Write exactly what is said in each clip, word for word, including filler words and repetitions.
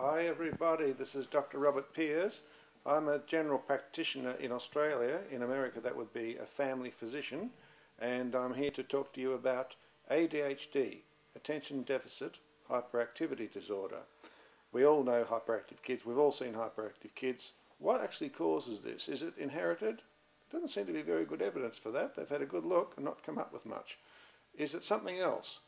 Hi everybody, this is Doctor Robert Peers. I'm a general practitioner in Australia. In America that would be a family physician, and I'm here to talk to you about A D H D, Attention Deficit Hyperactivity Disorder. We all know hyperactive kids, we've all seen hyperactive kids. What actually causes this? Is it inherited? There doesn't seem to be very good evidence for that. They've had a good look and not come up with much. Is it something else?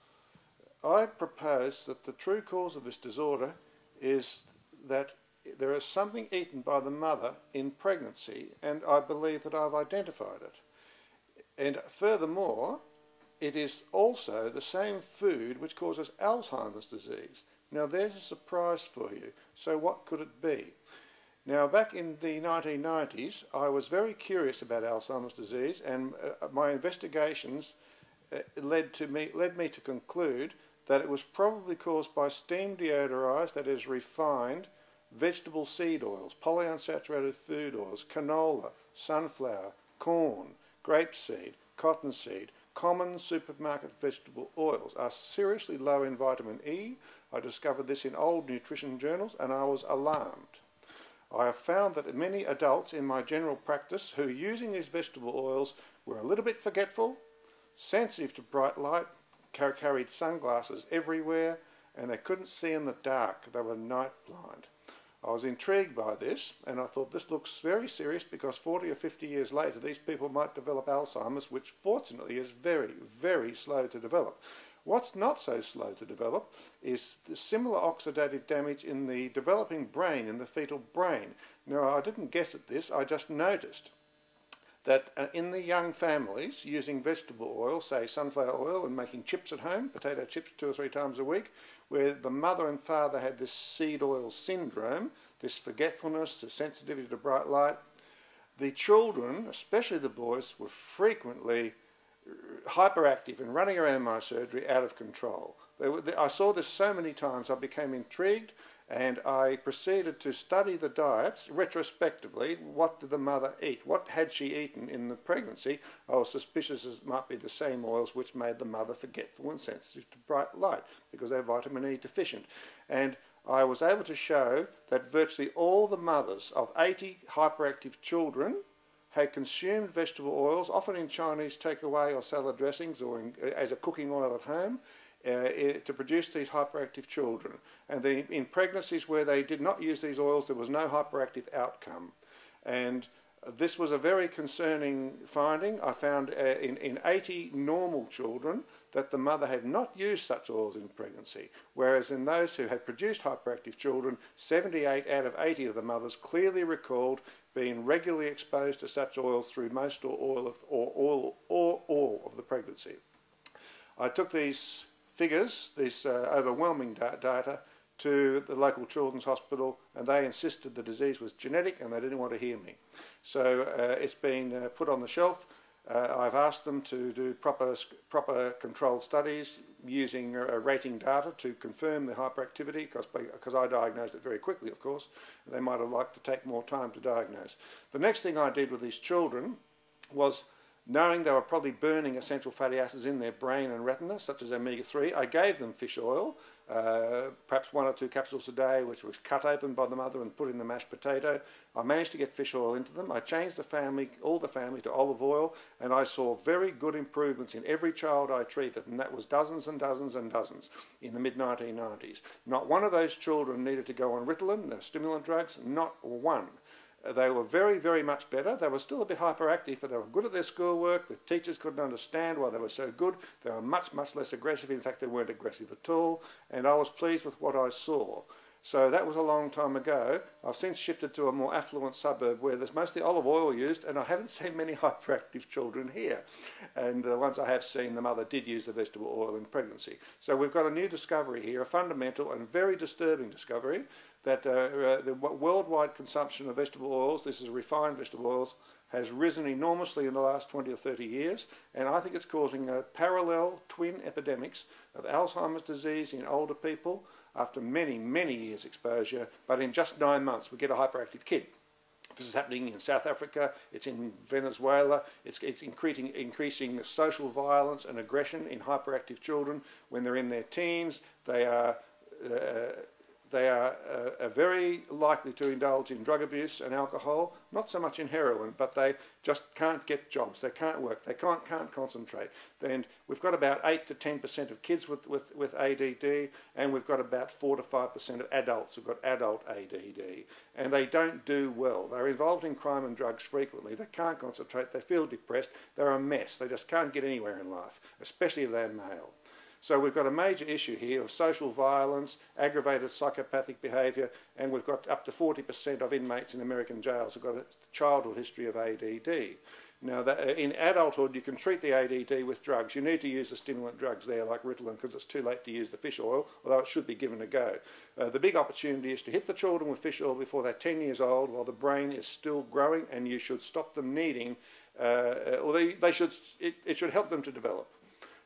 I propose that the true cause of this disorder is that there is something eaten by the mother in pregnancy, and I believe that I've identified it. And furthermore, it is also the same food which causes Alzheimer's disease. Now there's a surprise for you. So what could it be? Now back in the nineteen nineties I was very curious about Alzheimer's disease, and uh, my investigations uh, led, to me, led me to conclude that it was probably caused by steam deodorized, that is refined, vegetable seed oils, polyunsaturated food oils, canola, sunflower, corn, grapeseed, cottonseed. Common supermarket vegetable oils are seriously low in vitamin E. I discovered this in old nutrition journals and I was alarmed. I have found that many adults in my general practice who, using these vegetable oils, were a little bit forgetful, sensitive to bright light, carried sunglasses everywhere, and they couldn't see in the dark. They were night blind. I was intrigued by this, and I thought this looks very serious, because forty or fifty years later these people might develop Alzheimer's, which fortunately is very, very slow to develop. What's not so slow to develop is the similar oxidative damage in the developing brain, in the fetal brain. Now I didn't guess at this, I just noticed that uh, in the young families, using vegetable oil, say sunflower oil, and making chips at home, potato chips two or three times a week, where the mother and father had this seed oil syndrome, this forgetfulness, this sensitivity to bright light, the children, especially the boys, were frequently hyperactive and running around my surgery out of control. They were, they, I saw this so many times, I became intrigued, and I proceeded to study the diets retrospectively. What did the mother eat? What had she eaten in the pregnancy? I was suspicious as it might be the same oils which made the mother forgetful and sensitive to bright light, because they're vitamin E deficient. And I was able to show that virtually all the mothers of eighty hyperactive children had consumed vegetable oils, often in Chinese takeaway or salad dressings, or in, as a cooking oil at home, uh, to produce these hyperactive children. And the, in pregnancies where they did not use these oils, there was no hyperactive outcome. And this was a very concerning finding. I found uh, in, in eighty normal children that the mother had not used such oils in pregnancy, whereas in those who had produced hyperactive children, seventy-eight out of eighty of the mothers clearly recalled being regularly exposed to such oils through most or all of, or all, or all of the pregnancy. I took these figures, these uh, overwhelming data, to the local children's hospital, and they insisted the disease was genetic and they didn't want to hear me. So uh, it's been uh, put on the shelf. Uh, I've asked them to do proper, proper controlled studies using uh, rating data to confirm the hyperactivity, because I diagnosed it very quickly, of course. And they might have liked to take more time to diagnose. The next thing I did with these children was, knowing they were probably burning essential fatty acids in their brain and retina, such as omega three, I gave them fish oil, uh, perhaps one or two capsules a day, which was cut open by the mother and put in the mashed potato. I managed to get fish oil into them. I changed the family, all the family, to olive oil, and I saw very good improvements in every child I treated, and that was dozens and dozens and dozens in the mid nineteen nineties. Not one of those children needed to go on Ritalin, stimulant drugs, not one. They were very, very much better. They were still a bit hyperactive, but they were good at their schoolwork. The teachers couldn't understand why they were so good. They were much, much less aggressive. In fact, they weren't aggressive at all. And I was pleased with what I saw. So that was a long time ago. I've since shifted to a more affluent suburb where there's mostly olive oil used, and I haven't seen many hyperactive children here. And the ones I have seen, the mother did use the vegetable oil in pregnancy. So we've got a new discovery here, a fundamental and very disturbing discovery, that uh, uh, the worldwide consumption of vegetable oils, this is refined vegetable oils, has risen enormously in the last twenty or thirty years, and I think it's causing a parallel twin epidemics of Alzheimer's disease in older people after many, many years exposure, but in just nine months we get a hyperactive kid. This is happening in South Africa, it's in Venezuela, it's, it's increasing, increasing the social violence and aggression in hyperactive children. When they're in their teens, they are... Uh, They are uh, very likely to indulge in drug abuse and alcohol, not so much in heroin, but they just can't get jobs, they can't work, they can't, can't concentrate. And we've got about eight to ten percent of kids with, with, with A D D, and we've got about four to five percent of adults who've got adult A D D. And they don't do well. They're involved in crime and drugs frequently, they can't concentrate, they feel depressed, they're a mess, they just can't get anywhere in life, especially if they're male. So we've got a major issue here of social violence, aggravated psychopathic behaviour, and we've got up to forty percent of inmates in American jails who've got a childhood history of A D D. Now, that in adulthood, you can treat the A D D with drugs. You need to use the stimulant drugs there, like Ritalin, because it's too late to use the fish oil, although it should be given a go. Uh, the big opportunity is to hit the children with fish oil before they're ten years old, while the brain is still growing, and you should stop them needing, uh, or they, they should, it, it should help them to develop.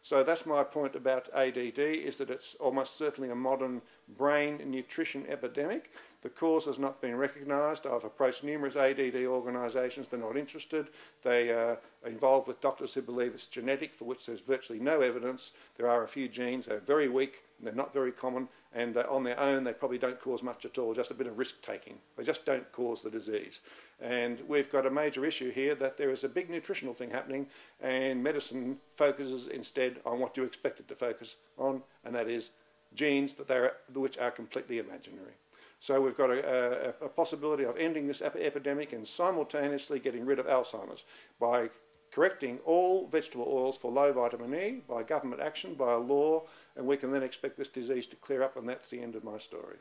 So that's my point about A D D, is that it's almost certainly a modern brain nutrition epidemic. The cause has not been recognised. I've approached numerous A D D organisations. They're not interested. They are involved with doctors who believe it's genetic, for which there's virtually no evidence. There are a few genes. They're very weak. They're not very common. And on their own, they probably don't cause much at all, just a bit of risk-taking. They just don't cause the disease. And we've got a major issue here that there is a big nutritional thing happening, and medicine focuses instead on what you expect it to focus on, and that is genes that they're, which are completely imaginary. So we've got a, a, a possibility of ending this ep epidemic and simultaneously getting rid of Alzheimer's by correcting all vegetable oils for low vitamin E, by government action, by a law, and we can then expect this disease to clear up, and that's the end of my story.